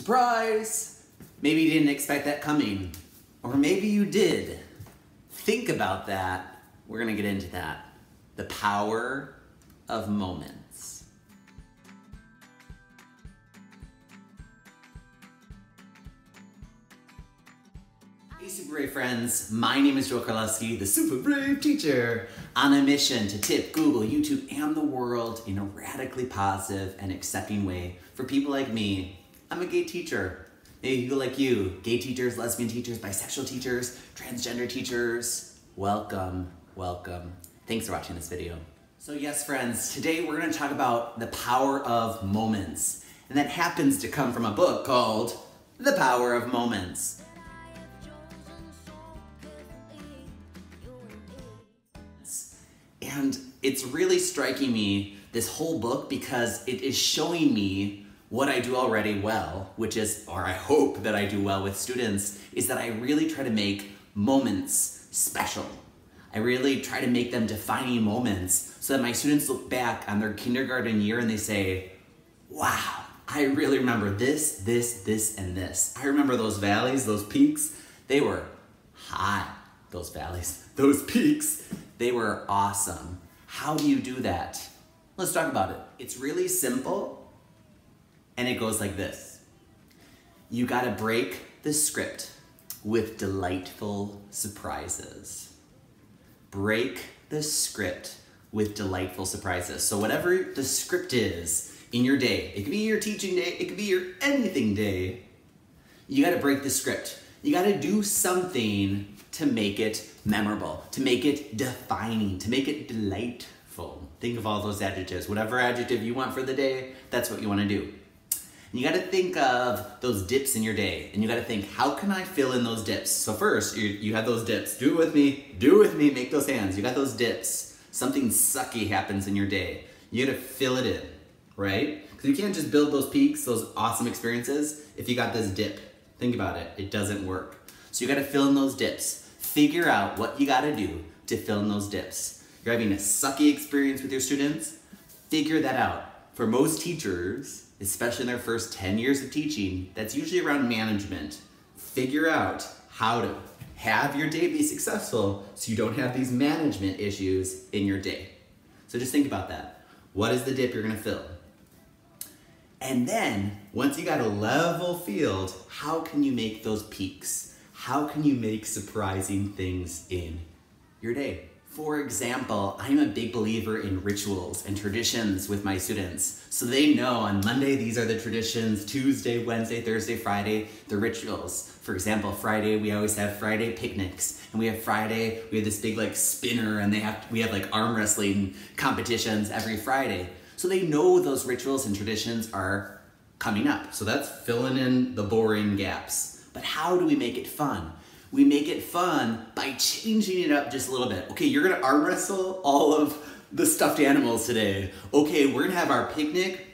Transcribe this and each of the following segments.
Surprise! Maybe you didn't expect that coming. Or maybe you did. Think about that. We're gonna get into that. The power of moments. Hey Super Brave friends, my name is Joel Carlovsky, the Super Brave Teacher, on a mission to tip Google, YouTube, and the world in a radically positive and accepting way for people like me. I'm a gay teacher. Maybe people like you, gay teachers, lesbian teachers, bisexual teachers, transgender teachers. Welcome, welcome. Thanks for watching this video. So yes, friends, today we're gonna talk about the power of moments. And that happens to come from a book called The Power of Moments. And it's really striking me, this whole book, because it is showing me what I do already well, which is, or I hope that I do well with students, is that I really try to make moments special. I really try to make them defining moments so that my students look back on their kindergarten year and they say, wow, I really remember this, this, this, and this. I remember those valleys, those peaks. They were high, those valleys, those peaks. They were awesome. How do you do that? Let's talk about it. It's really simple. And it goes like this. You gotta break the script with delightful surprises. Break the script with delightful surprises. So whatever the script is in your day, it could be your teaching day, it could be your anything day, you gotta break the script. You gotta do something to make it memorable, to make it defining, to make it delightful. Think of all those adjectives. Whatever adjective you want for the day, that's what you wanna do. You gotta think of those dips in your day, and you gotta think, how can I fill in those dips? So first, you have those dips. Do it with me, make those hands. You got those dips. Something sucky happens in your day. You gotta fill it in, right? Because you can't just build those peaks, those awesome experiences, if you got this dip. Think about it, it doesn't work. So you gotta fill in those dips. Figure out what you gotta do to fill in those dips. You're having a sucky experience with your students, figure that out. For most teachers, especially in their first 10 years of teaching, that's usually around management. Figure out how to have your day be successful so you don't have these management issues in your day. So just think about that. What is the dip you're gonna fill? And then, once you got a level field, how can you make those peaks? How can you make surprising things in your day? For example, I'm a big believer in rituals and traditions with my students. So they know on Monday, these are the traditions, Tuesday, Wednesday, Thursday, Friday, the rituals. For example, Friday, we always have Friday picnics. And we have Friday, we have this big like spinner and we have like arm wrestling competitions every Friday. So they know those rituals and traditions are coming up. So that's filling in the boring gaps. But how do we make it fun? We make it fun by changing it up just a little bit. Okay, you're gonna arm wrestle all of the stuffed animals today. Okay, we're gonna have our picnic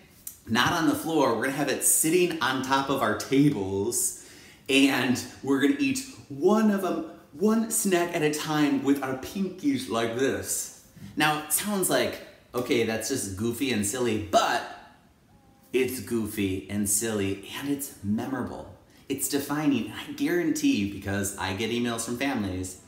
not on the floor, we're gonna have it sitting on top of our tables, and we're gonna eat one of them, one snack at a time with our pinkies like this. Now, it sounds like, okay, that's just goofy and silly, but it's goofy and silly and it's memorable. It's defining, and I guarantee, because I get emails from families,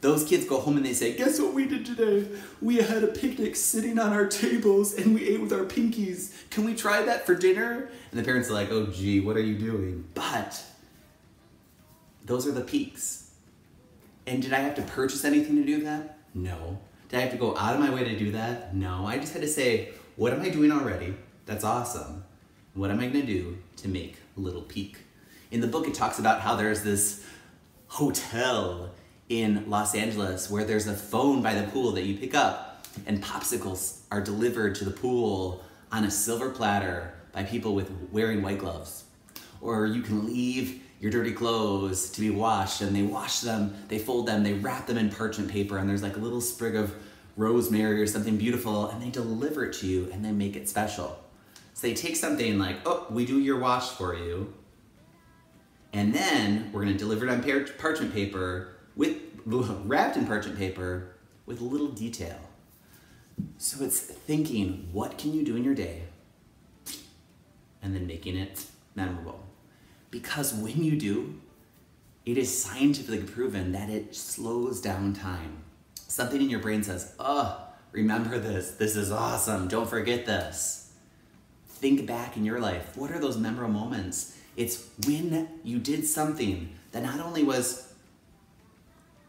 those kids go home and they say, guess what we did today? We had a picnic sitting on our tables and we ate with our pinkies. Can we try that for dinner? And the parents are like, oh gee, what are you doing? But those are the peaks. And did I have to purchase anything to do that? No. Did I have to go out of my way to do that? No, I just had to say, what am I doing already? That's awesome. What am I gonna do to make a little peak? In the book, it talks about how there's this hotel in Los Angeles where there's a phone by the pool that you pick up, and popsicles are delivered to the pool on a silver platter by people wearing white gloves. Or you can leave your dirty clothes to be washed, and they wash them, they fold them, they wrap them in parchment paper, and there's like a little sprig of rosemary or something beautiful, and they deliver it to you and they make it special. So they take something like, oh, we do your wash for you, and then we're gonna deliver it on parchment paper, wrapped in parchment paper, with a little detail. So it's thinking, what can you do in your day? And then making it memorable. Because when you do, it is scientifically proven that it slows down time. Something in your brain says, oh, remember this. This is awesome. Don't forget this. Think back in your life. What are those memorable moments? It's when you did something that not only was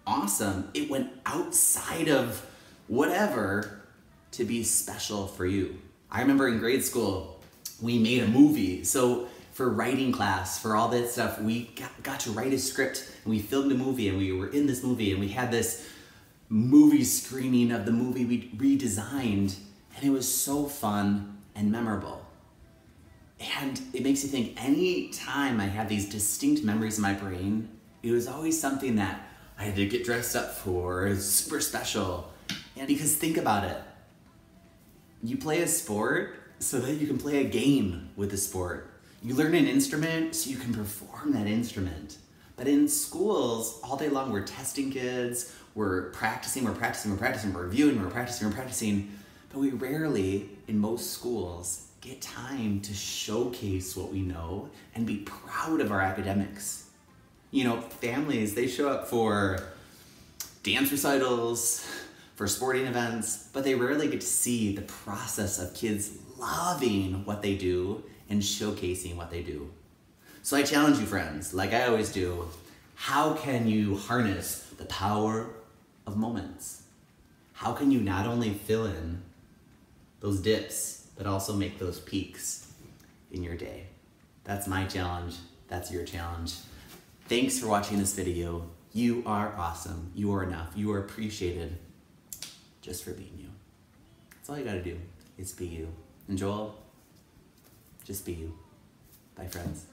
awesome, it went outside of whatever to be special for you. I remember in grade school, we made a movie. So for writing class, for all that stuff, we got to write a script, and we filmed a movie, and we were in this movie, and we had this movie screening of the movie we redesigned, and it was so fun and memorable. And it makes you think, any time I had these distinct memories in my brain, it was always something that I had to get dressed up for. It was super special. And because think about it, you play a sport so that you can play a game with the sport. You learn an instrument so you can perform that instrument. But in schools, all day long, we're testing kids, we're practicing, we're reviewing, we're practicing. But we rarely, in most schools, get time to showcase what we know and be proud of our academics. You know, families, they show up for dance recitals, for sporting events, but they rarely get to see the process of kids loving what they do and showcasing what they do. So I challenge you, friends, like I always do, how can you harness the power of moments? How can you not only fill in those dips, but also make those peaks in your day? That's my challenge. That's your challenge. Thanks for watching this video. You are awesome. You are enough. You are appreciated just for being you. That's all you gotta do, is be you. And Joel, just be you. Bye, friends.